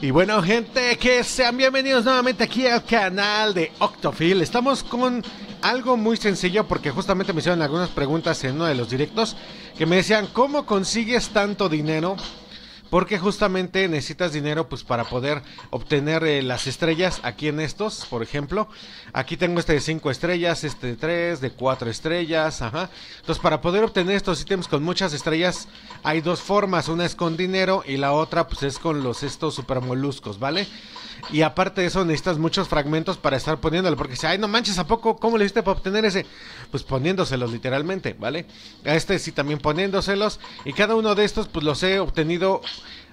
Y bueno, gente, que sean bienvenidos nuevamente aquí al canal de OctoPhil. Estamos con algo muy sencillo porque justamente me hicieron algunas preguntas en uno de los directos que me decían, ¿cómo consigues tanto dinero? Porque justamente necesitas dinero pues para poder obtener las estrellas aquí en estos, por ejemplo. Aquí tengo este de 5 estrellas, este de 3, de 4 estrellas, ajá. Entonces para poder obtener estos ítems con muchas estrellas hay dos formas, una es con dinero y la otra pues es con los estos super moluscos, ¿vale? Y aparte de eso necesitas muchos fragmentos para estar poniéndolo, porque si, ay no manches, ¿a poco? ¿Cómo le hiciste para obtener ese? Pues poniéndoselos literalmente, ¿vale? A este sí también poniéndoselos, y cada uno de estos pues los he obtenido.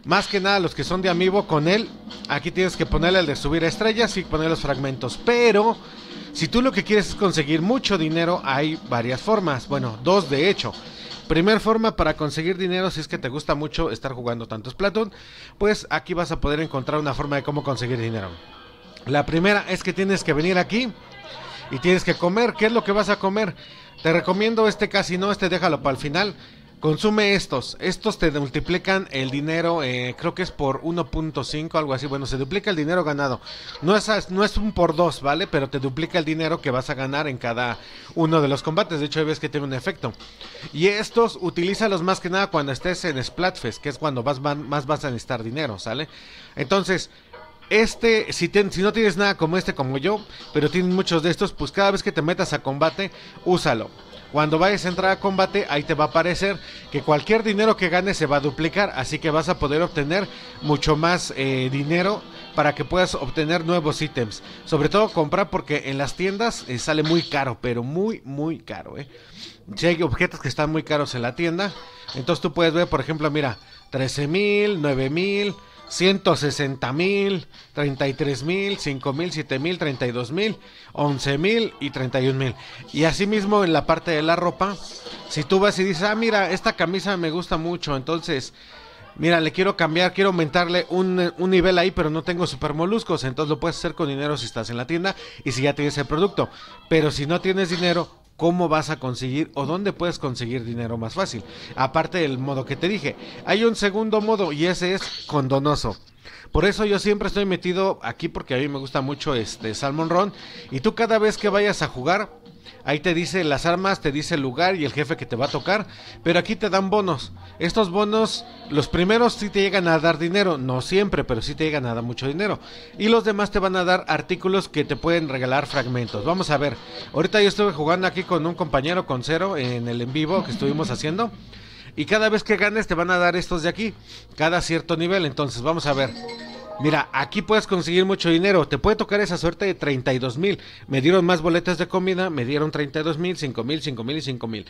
Más que nada los que son de amiibo con él. Aquí tienes que ponerle el de subir estrellas y poner los fragmentos. Pero si tú lo que quieres es conseguir mucho dinero, hay varias formas. Bueno, dos de hecho. Primer forma para conseguir dinero, si es que te gusta mucho estar jugando tanto Splatoon, pues aquí vas a poder encontrar una forma de cómo conseguir dinero. La primera es que tienes que venir aquí y tienes que comer. ¿Qué es lo que vas a comer? Te recomiendo este casi no, este déjalo para el final. Consume estos, te multiplican el dinero, creo que es por 1.5, algo así, bueno, se duplica el dinero ganado, no es un por 2, ¿vale? Pero te duplica el dinero que vas a ganar en cada uno de los combates, de hecho ahí ves que tiene un efecto. Y estos, utilízalos más que nada cuando estés en Splatfest, que es cuando más vas a necesitar dinero, ¿sale? Entonces... si no tienes nada como como yo, pero tienen muchos de estos, pues cada vez que te metas a combate, úsalo. Cuando vayas a entrar a combate, ahí te va a aparecer que cualquier dinero que ganes se va a duplicar, así que vas a poder obtener mucho más dinero para que puedas obtener nuevos ítems. Sobre todo comprar, porque en las tiendas sale muy caro, pero muy, muy caro, ¿eh? Si hay objetos que están muy caros en la tienda, entonces tú puedes ver, por ejemplo, mira, 13,000, 9,000... 160,000, 33,000, 5,000, 7,000, 32,000, 11,000 y 31,000. Y asimismo en la parte de la ropa, si tú vas y dices, ah mira, esta camisa me gusta mucho, entonces, mira, le quiero cambiar, quiero aumentarle un nivel ahí, pero no tengo super moluscos, entonces lo puedes hacer con dinero si estás en la tienda y si ya tienes el producto. Pero si no tienes dinero, ¿cómo vas a conseguir o dónde puedes conseguir dinero más fácil? Aparte del modo que te dije, hay un segundo modo y ese es con donoso. Por eso yo siempre estoy metido aquí porque a mí me gusta mucho este Salmon Run. Y tú cada vez que vayas a jugar, ahí te dice las armas, te dice el lugar y el jefe que te va a tocar. Pero aquí te dan bonos. Estos bonos, los primeros sí te llegan a dar dinero. No siempre, pero sí te llegan a dar mucho dinero. Y los demás te van a dar artículos que te pueden regalar fragmentos. Vamos a ver. Ahorita yo estuve jugando aquí con un compañero, con Cero, en el en vivo que estuvimos haciendo. Y cada vez que ganes te van a dar estos de aquí, cada cierto nivel. Entonces vamos a ver. Mira, aquí puedes conseguir mucho dinero. Te puede tocar esa suerte de 32,000. Me dieron más boletas de comida. Me dieron 32,000, 5,000, 5,000 y 5,000.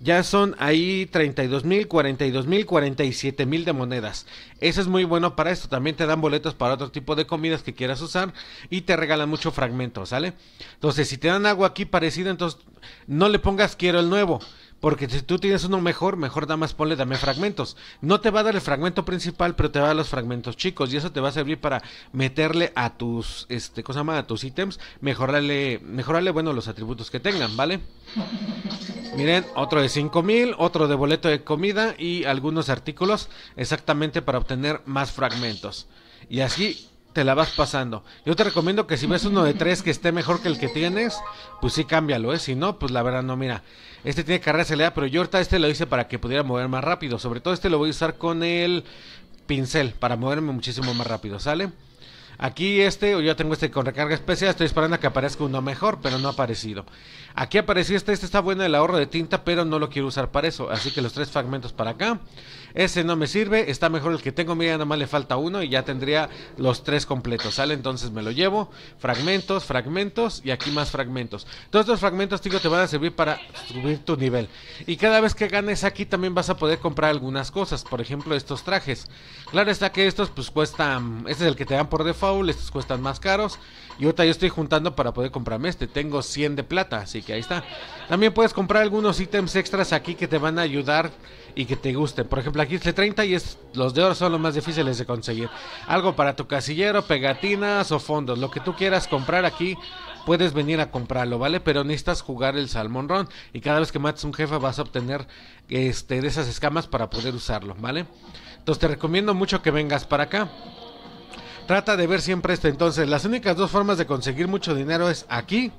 Ya son ahí 32,000, 42,000, 47,000 de monedas. Eso es muy bueno para esto. También te dan boletos para otro tipo de comidas que quieras usar. Y te regalan mucho fragmento, ¿sale? Entonces, si te dan algo aquí parecido, entonces no le pongas quiero el nuevo. Porque si tú tienes uno mejor nada más ponle dame fragmentos. No te va a dar el fragmento principal, pero te va a dar los fragmentos chicos. Y eso te va a servir para meterle a tus, a tus ítems. Mejorarle, bueno, los atributos que tengan, ¿vale? Miren, otro de 5,000, otro de boleto de comida y algunos artículos exactamente para obtener más fragmentos. Y así... te la vas pasando. Yo te recomiendo que si ves uno de 3 que esté mejor que el que tienes, pues sí cámbialo, ¿eh? Si no, pues la verdad no, mira. Este tiene carrera acelerada, pero yo ahorita lo hice para que pudiera mover más rápido. Sobre todo lo voy a usar con el pincel para moverme muchísimo más rápido, ¿sale? Aquí yo tengo con recarga especial, estoy esperando a que aparezca uno mejor, pero no ha aparecido. Aquí apareció este está bueno el ahorro de tinta, pero no lo quiero usar para eso, así que los 3 fragmentos para acá. Ese no me sirve, está mejor el que tengo, mira, nada más le falta uno y ya tendría los 3 completos, ¿sale? Entonces me lo llevo, fragmentos, fragmentos y aquí más fragmentos. Todos estos fragmentos, digo, te van a servir para subir tu nivel. Y cada vez que ganes aquí también vas a poder comprar algunas cosas, por ejemplo estos trajes. Claro está que estos pues cuestan, este es el que te dan por default. Estos cuestan más caros. Y ahorita yo estoy juntando para poder comprarme este. Tengo 100 de plata, así que ahí está. También puedes comprar algunos ítems extras aquí que te van a ayudar y que te gusten. Por ejemplo, aquí es de 30 y los de oro son los más difíciles de conseguir. Algo para tu casillero, pegatinas o fondos. Lo que tú quieras comprar aquí, puedes venir a comprarlo, ¿vale? Pero necesitas jugar el Salmon Run. Y cada vez que mates un jefe vas a obtener de esas escamas para poder usarlo, ¿vale? Entonces te recomiendo mucho que vengas para acá. Trata de ver siempre esto. Entonces, las únicas dos formas de conseguir mucho dinero es aquí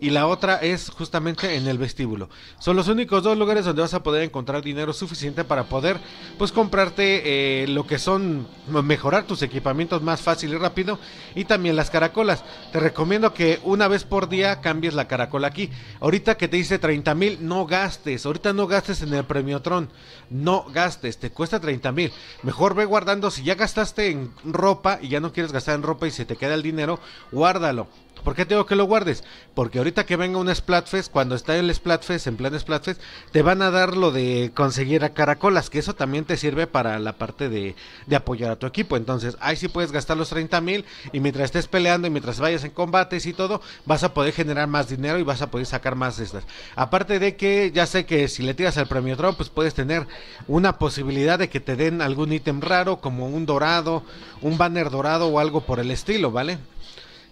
y la otra es justamente en el vestíbulo. Son los únicos dos lugares donde vas a poder encontrar dinero suficiente para poder, pues, comprarte lo que son, mejorar tus equipamientos más fácil y rápido. Y también las caracolas. Te recomiendo que una vez por día cambies la caracola aquí. Ahorita que te dice 30,000, no gastes. Ahorita no gastes en el Premiotron. No gastes, te cuesta 30,000. Mejor ve guardando. Si ya gastaste en ropa y ya no quieres gastar en ropa y se te queda el dinero, guárdalo. ¿Por qué tengo que lo guardes? Porque ahorita que venga un Splatfest, cuando está el Splatfest, en plan Splatfest, te van a dar lo de conseguir a caracolas, que eso también te sirve para la parte de apoyar a tu equipo. Entonces, ahí sí puedes gastar los 30,000 y mientras estés peleando y mientras vayas en combates y todo, vas a poder generar más dinero y vas a poder sacar más de estas. Aparte de que, ya sé que si le tiras al Premiotron, pues puedes tener una posibilidad de que te den algún ítem raro, como un dorado, un banner dorado o algo por el estilo, ¿vale?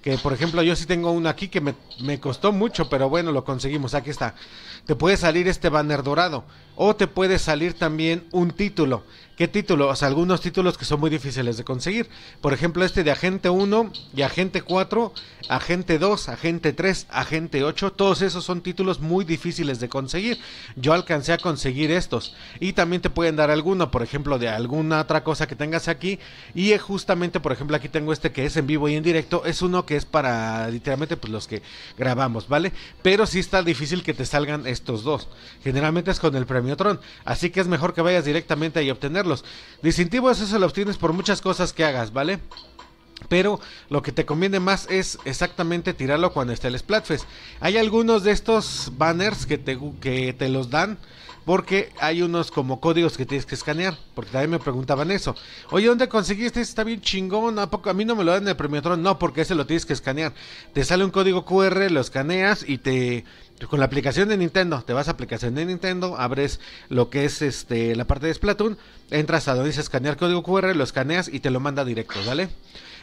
Que por ejemplo yo sí tengo uno aquí que me costó mucho, pero bueno, lo conseguimos, aquí está. Te puede salir este banner dorado o te puede salir también un título. ¿Qué título? O sea, algunos títulos que son muy difíciles de conseguir. Por ejemplo este de Agente 1 y Agente 4, Agente 2, Agente 3, Agente 8. Todos esos son títulos muy difíciles de conseguir. Yo alcancé a conseguir estos. Y también te pueden dar alguno, por ejemplo, de alguna otra cosa que tengas aquí. Y justamente, por ejemplo, aquí tengo este que es en vivo y en directo. Es uno que es para literalmente pues los que grabamos, ¿vale? Pero sí está difícil que te salgan estos dos. Generalmente es con el Premiotron, así que es mejor que vayas directamente ahí a obtenerlos. Distintivos eso lo obtienes por muchas cosas que hagas, ¿vale? Pero lo que te conviene más es exactamente tirarlo cuando esté el Splatfest. Hay algunos de estos banners que te los dan porque hay unos como códigos que tienes que escanear, porque también me preguntaban eso. Oye, ¿dónde conseguiste? Está bien chingón, ¿a poco? A mí no me lo dan en el Premiotron. No, porque ese lo tienes que escanear. Te sale un código QR, lo escaneas y te... Con la aplicación de Nintendo, te vas a aplicación de Nintendo, abres lo que es la parte de Splatoon, entras a donde dice escanear código QR, lo escaneas y te lo manda directo, ¿vale?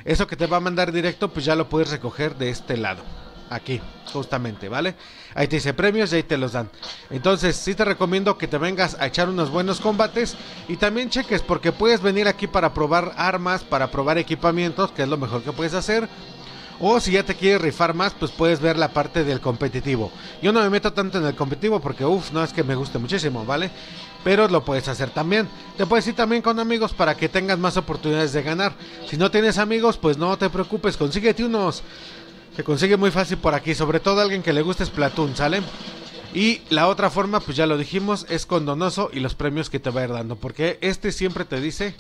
Eso que te va a mandar directo, pues ya lo puedes recoger de este lado, aquí, justamente, ¿vale? Ahí te dice premios y ahí te los dan. Entonces, sí te recomiendo que te vengas a echar unos buenos combates y también cheques, porque puedes venir aquí para probar armas, para probar equipamientos, que es lo mejor que puedes hacer. O si ya te quieres rifar más, pues puedes ver la parte del competitivo. Yo no me meto tanto en el competitivo porque, uff, no es que me guste muchísimo, ¿vale? Pero lo puedes hacer también. Te puedes ir también con amigos para que tengas más oportunidades de ganar. Si no tienes amigos, pues no te preocupes, consíguete unos. Se consigue muy fácil por aquí, sobre todo a alguien que le guste Splatoon, ¿sale? Y la otra forma, pues ya lo dijimos, es con Donoso y los premios que te va a ir dando. Porque este siempre te dice...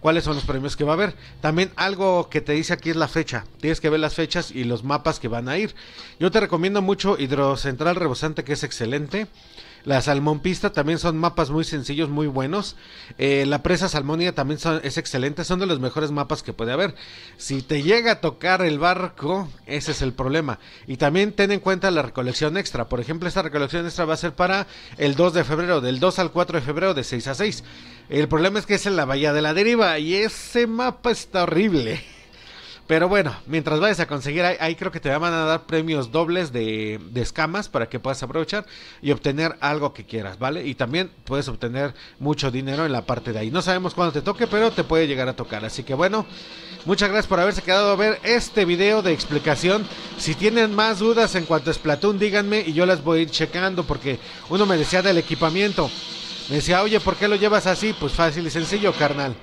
¿Cuáles son los premios que va a haber? También algo que te dice aquí es la fecha. Tienes que ver las fechas y los mapas que van a ir. Yo te recomiendo mucho Hidrocentral Rebosante, que es excelente. La Salmón Pista también son mapas muy sencillos, muy buenos. La Presa Salmónida también es excelente. Son de los mejores mapas que puede haber. Si te llega a tocar el barco, ese es el problema. Y también ten en cuenta la recolección extra. Por ejemplo, esta recolección extra va a ser para el 2 de febrero. Del 2 al 4 de febrero, de 6 a 6. El problema es que es en la Bahía de la Deriva. Y ese mapa está horrible. Pero bueno, mientras vayas a conseguir, ahí creo que te van a dar premios dobles de escamas para que puedas aprovechar y obtener algo que quieras, ¿vale? Y también puedes obtener mucho dinero en la parte de ahí. No sabemos cuándo te toque, pero te puede llegar a tocar. Así que bueno, muchas gracias por haberse quedado a ver este video de explicación. Si tienen más dudas en cuanto a Splatoon, díganme y yo las voy a ir checando, porque uno me decía del equipamiento. Me decía, oye, ¿por qué lo llevas así? Pues fácil y sencillo, carnal.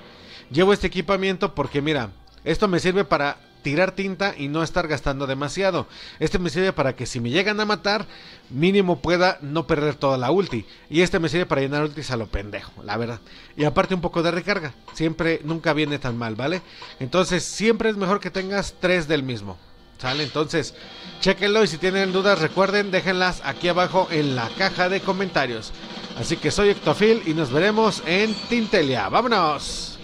Llevo este equipamiento porque mira... Esto me sirve para tirar tinta y no estar gastando demasiado. Este me sirve para que si me llegan a matar, mínimo pueda no perder toda la ulti. Y este me sirve para llenar ultis a lo pendejo, la verdad. Y aparte un poco de recarga. Siempre, nunca viene tan mal, ¿vale? Entonces siempre es mejor que tengas 3 del mismo, ¿sale? Entonces, chéquenlo y si tienen dudas, recuerden, déjenlas aquí abajo en la caja de comentarios. Así que soy OctoPhil y nos veremos en Tintelia. ¡Vámonos!